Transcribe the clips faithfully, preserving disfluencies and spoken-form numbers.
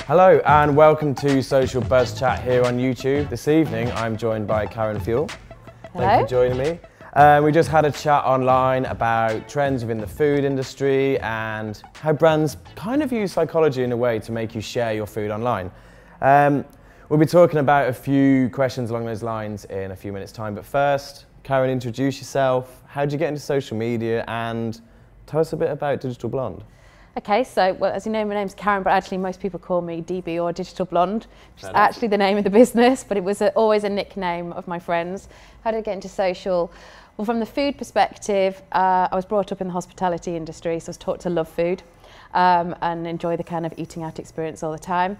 Hello and welcome to Social Buzz Chat here on YouTube. This evening I'm joined by Karen Fewell. Hello. Thank you for joining me. Um, we just had a chat online about trends within the food industry and how brands kind of use psychology in a way to make you share your food online. Um, we'll be talking about a few questions along those lines in a few minutes time, but first, Karen, introduce yourself. How did you get into social media and tell us a bit about Digital Blonde? Okay, so, well, as you know, my name's Karen, but actually most people call me D B or Digital Blonde, which is actually the name of the business, but it was a, always a nickname of my friends. How did I get into social? Well, from the food perspective, uh, I was brought up in the hospitality industry, so I was taught to love food um, and enjoy the kind of eating out experience all the time.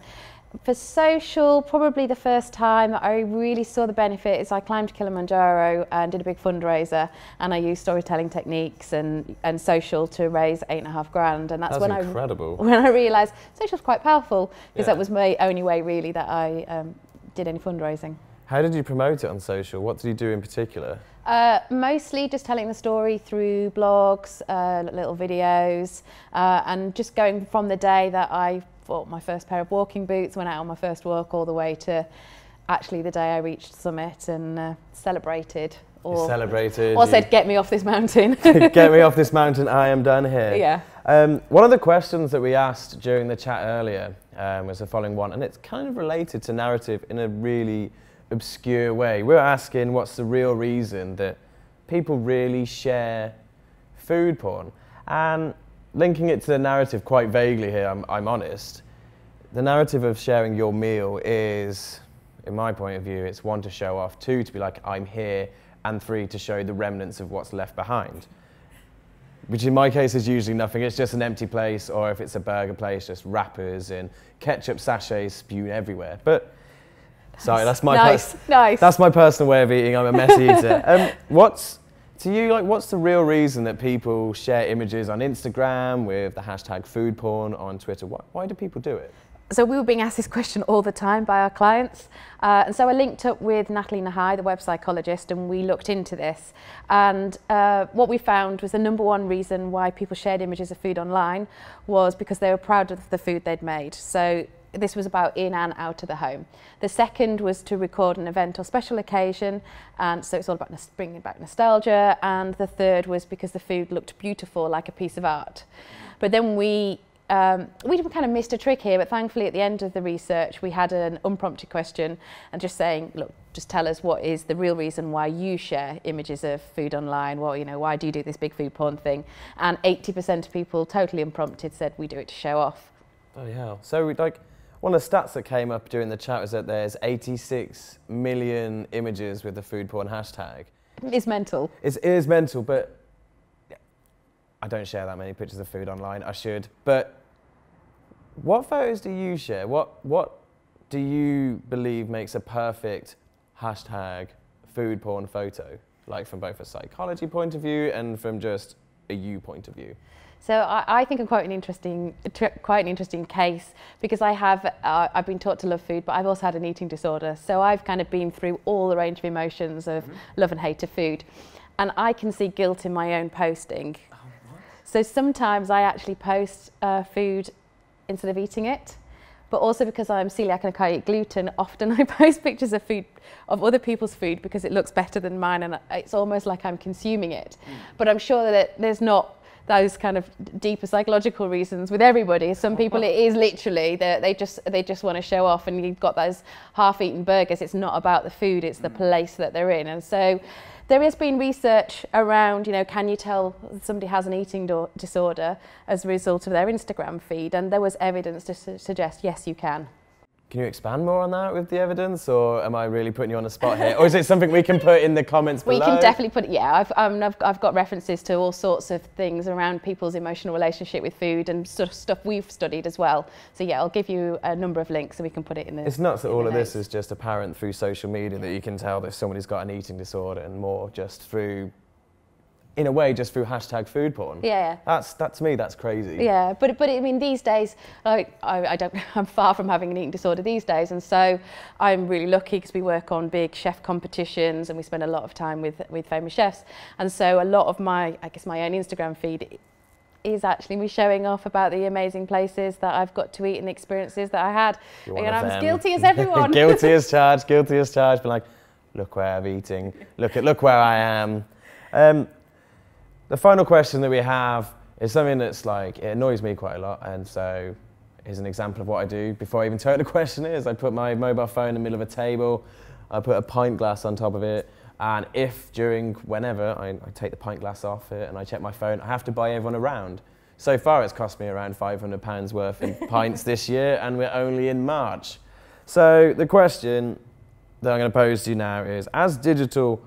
For social, probably the first time that I really saw the benefit is I climbed Kilimanjaro and did a big fundraiser, and I used storytelling techniques and, and social to raise eight and a half grand. And that's, that's when incredible. I when I realised social was quite powerful, because yeah. that was my only way really that I um, did any fundraising. How did you promote it on social? What did you do in particular? Uh, mostly just telling the story through blogs, uh, little videos, uh, and just going from the day that I bought my first pair of walking boots, went out on my first walk, all the way to actually the day I reached summit and uh, celebrated. Or you celebrated. Or you said, get me off this mountain. Get me off this mountain, I am done here. Yeah. Um, one of the questions that we asked during the chat earlier um, was the following one, and it's kind of related to narrative in a really obscure way. We're asking what's the real reason that people really share food porn. And linking it to the narrative quite vaguely here, I'm, I'm honest, the narrative of sharing your meal is, in my point of view, it's one, to show off, two, to be like, I'm here, and three, to show the remnants of what's left behind. Which in my case is usually nothing. It's just an empty place, or if it's a burger place, just wrappers and ketchup sachets spewed everywhere. But sorry, that's my nice, nice. That's my personal way of eating. I'm a messy eater. Um, what's to you like? What's the real reason that people share images on Instagram with the hashtag food porn, on Twitter? Why, why do people do it? So we were being asked this question all the time by our clients, uh, and so I linked up with Natalie Nahai, the web psychologist, and we looked into this. And uh, what we found was the number one reason why people shared images of food online was because they were proud of the food they'd made. So this was about in and out of the home. The second was to record an event or special occasion, and so it's all about bringing back nostalgia. And the third was because the food looked beautiful, like a piece of art. But then we um, we kind of missed a trick here, but thankfully at the end of the research we had an unprompted question, and just saying, look, just tell us what is the real reason why you share images of food online. Well, you know, why do you do this big food porn thing? And eighty percent of people, totally unprompted, said we do it to show off. Bloody hell. So we like. One of the stats that came up during the chat was that there's eighty-six million images with the food porn hashtag. It's mental. It's, it is mental, but I don't share that many pictures of food online. I should. But what photos do you share? What, what do you believe makes a perfect hashtag food porn photo? Like from both a psychology point of view and from just a you point of view. So I, I think I'm quite an interesting, quite an interesting case, because I have, uh, I've been taught to love food, but I've also had an eating disorder. So I've kind of been through all the range of emotions of mm-hmm. love and hate of food, and I can see guilt in my own posting. Oh, what? So sometimes I actually post uh, food instead of eating it, but also because I'm celiac and I can't eat gluten, often I post pictures of food, of other people's food, because it looks better than mine, and it's almost like I'm consuming it. Mm. But I'm sure that there's not those kind of deeper psychological reasons with everybody. Some people, it is literally that they just they just want to show off, and you've got those half-eaten burgers. It's not about the food; it's the place that they're in. And so, there has been research around, you know, can you tell somebody has an eating disorder as a result of their Instagram feed? And there was evidence to su suggest yes, you can. Can you expand more on that with the evidence, or am I really putting you on the spot here? Or is it something we can put in the comments below? We can definitely put it, yeah. I've, um, I've, I've got references to all sorts of things around people's emotional relationship with food, and sort of stuff we've studied as well. So yeah, I'll give you a number of links so we can put it in the It's nuts that all of this is just apparent through social media, yeah. that you can tell that somebody's got an eating disorder, and more just through in a way just through hashtag food porn. Yeah. That's, that, to me, that's crazy. Yeah, but, but I mean, these days, I, I, I don't, I'm far from having an eating disorder these days, and so I'm really lucky because we work on big chef competitions and we spend a lot of time with, with famous chefs. And so a lot of my, I guess my own Instagram feed is actually me showing off about the amazing places that I've got to eat and the experiences that I had. You're and I'm as guilty as everyone. Guilty as charged, guilty as charged, but like, look where I'm eating, look, at, look where I am. Um, The final question that we have is something that's like, it annoys me quite a lot, and so here's an example of what I do before I even tell you the question is. I put my mobile phone in the middle of a table, I put a pint glass on top of it, and if during whenever I, I take the pint glass off it and I check my phone, I have to buy everyone a round. So far it's cost me around five hundred pounds worth in pints this year, and we're only in March. So the question that I'm going to pose to you now is, as digital...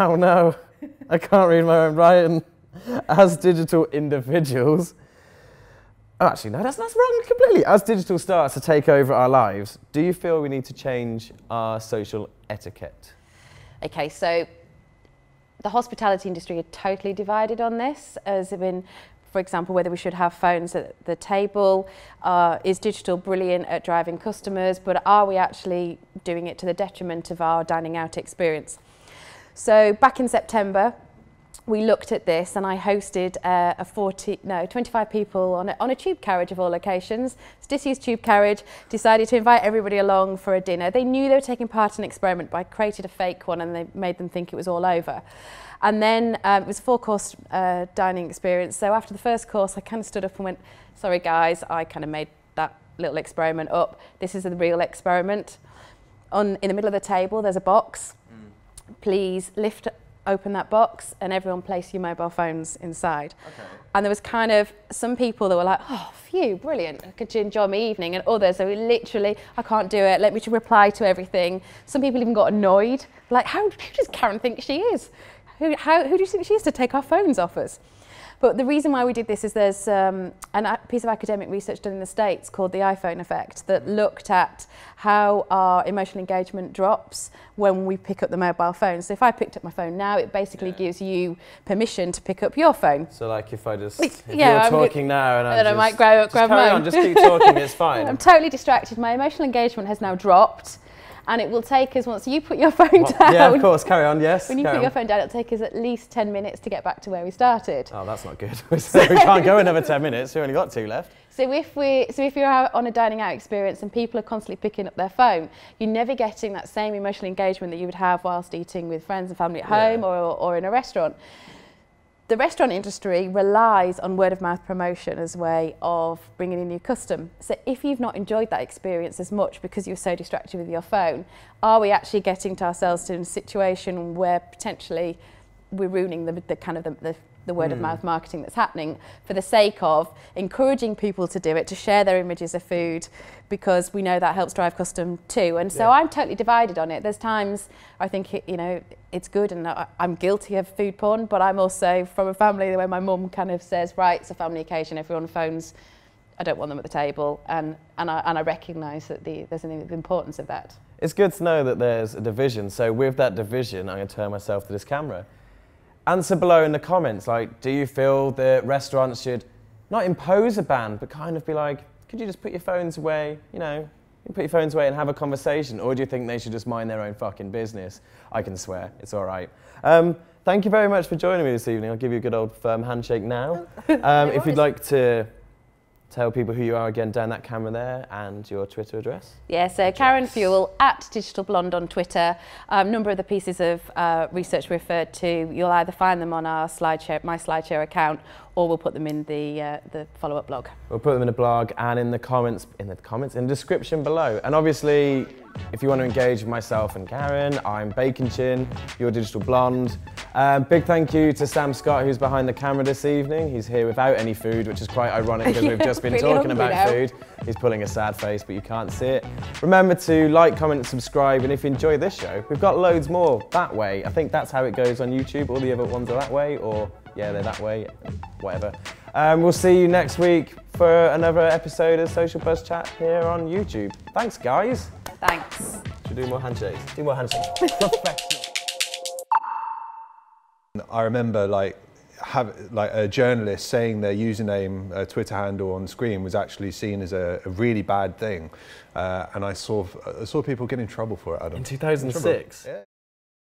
Oh no! I can't read my own writing. As digital individuals, oh, actually no, that's, that's wrong completely. As digital starts to take over our lives, do you feel we need to change our social etiquette? Okay, so the hospitality industry are totally divided on this. As in, for example, whether we should have phones at the table. Uh, is digital brilliant at driving customers, but are we actually doing it to the detriment of our dining out experience? So back in September, we looked at this, and I hosted uh, a forty, no, twenty-five people on a, on a tube carriage of all locations. Stitty's tube carriage decided to invite everybody along for a dinner. They knew they were taking part in an experiment, but I created a fake one, and they made them think it was all over. And then um, it was a four-course uh, dining experience. So after the first course, I kind of stood up and went, "Sorry guys, I kind of made that little experiment up. This is the real experiment." On in the middle of the table, there's a box. Please lift open that box and everyone place your mobile phones inside. Okay. And there was kind of some people that were like, "Oh, phew, brilliant, I could enjoy my evening," and others that were literally, "I can't do it, let me reply to everything." Some people even got annoyed, like, "How who does Karen think she is? Who, how, who do you think she is to take our phones off us?" But the reason why we did this is there's um, a piece of academic research done in the States called the iPhone effect that looked at how our emotional engagement drops when we pick up the mobile phone. So if I picked up my phone now, it basically yeah. gives you permission to pick up your phone. So like if I just, if yeah, you're talking I'm, now and I'm then just, I might grab, grab mine. On, just keep talking, it's fine. I'm totally distracted. My emotional engagement has now dropped. And it will take us, once you put your phone well, down... Yeah, of course, carry on, yes. When you put on. your phone down, it'll take us at least ten minutes to get back to where we started. Oh, that's not good. So we can't go another ten minutes, we've only got two left. So if, we, so if you're on a dining out experience and people are constantly picking up their phone, you're never getting that same emotional engagement that you would have whilst eating with friends and family at home yeah. or, or in a restaurant. The restaurant industry relies on word of mouth promotion as a way of bringing in new custom. So if you've not enjoyed that experience as much because you're so distracted with your phone, are we actually getting to ourselves to a situation where potentially we're ruining the, the kind of the, the, the word mm. of mouth marketing that's happening for the sake of encouraging people to do it, to share their images of food, because we know that helps drive custom too. And so yeah. I'm totally divided on it. There's times I think, it, you know, it's good, and I, I'm guilty of food porn, but I'm also from a family where my mum kind of says, right, it's a family occasion, everyone phones, I don't want them at the table, and, and I, and I recognise that the, there's an, the importance of that. It's good to know that there's a division, so with that division, I'm going to turn myself to this camera. Answer below in the comments, like, do you feel that restaurants should not impose a ban, but kind of be like, could you just put your phones away, you know, put your phones away and have a conversation, or do you think they should just mind their own fucking business? I can swear, it's all right. Um, thank you very much for joining me this evening. I'll give you a good old firm handshake now. Um, if you'd like to tell people who you are again, down that camera there, and your Twitter address. Yeah, so address. Karen Fewell, at Digital Blonde on Twitter. A um, number of the pieces of uh, research referred to, you'll either find them on our SlideShare, my SlideShare account, or we'll put them in the, uh, the follow-up blog. We'll put them in the blog and in the comments, in the comments, in the description below. And obviously, if you want to engage with myself and Karen, I'm Bacon Chin, you're Digital Blonde. Um, big thank you to Sam Scott, who's behind the camera this evening. He's here without any food, which is quite ironic because yeah, we've just been really talking about now. food. He's pulling a sad face, but you can't see it. Remember to like, comment, and subscribe, and if you enjoy this show, we've got loads more that way. I think that's how it goes on YouTube. All the other ones are that way, or yeah, they're that way, whatever. Um, we'll see you next week for another episode of Social Buzz Chat here on YouTube. Thanks, guys. Thanks. Should do more handshakes. Do more handshakes. Professional. I remember like have like a journalist saying their username, uh, Twitter handle on screen was actually seen as a, a really bad thing, uh, and I saw I saw people get in trouble for it. Adam. In two thousand six. Yeah.